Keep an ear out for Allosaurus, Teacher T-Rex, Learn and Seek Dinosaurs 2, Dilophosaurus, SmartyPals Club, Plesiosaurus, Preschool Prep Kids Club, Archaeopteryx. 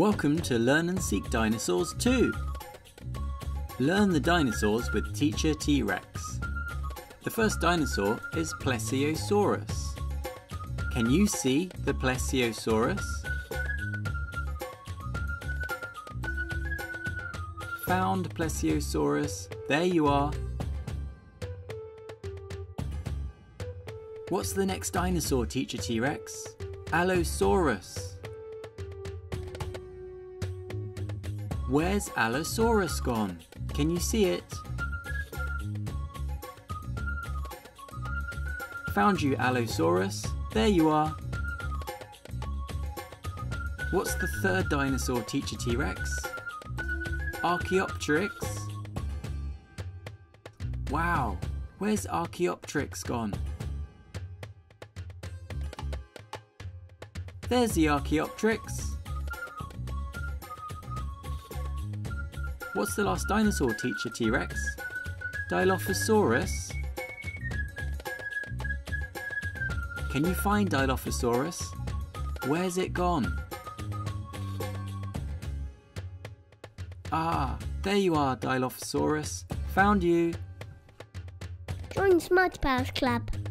Welcome to Learn and Seek Dinosaurs 2! Learn the dinosaurs with Teacher T-Rex. The first dinosaur is Plesiosaurus. Can you see the Plesiosaurus? Found Plesiosaurus. There you are. What's the next dinosaur, Teacher T-Rex? Allosaurus. Where's Allosaurus gone? Can you see it? Found you, Allosaurus. There you are. What's the third dinosaur, Teacher T-Rex? Archaeopteryx. Wow, where's Archaeopteryx gone? There's the Archaeopteryx. What's the last dinosaur, Teacher T-Rex? Dilophosaurus. Can you find Dilophosaurus? Where's it gone? Ah, there you are, Dilophosaurus. Found you. Join SmartyPals Club.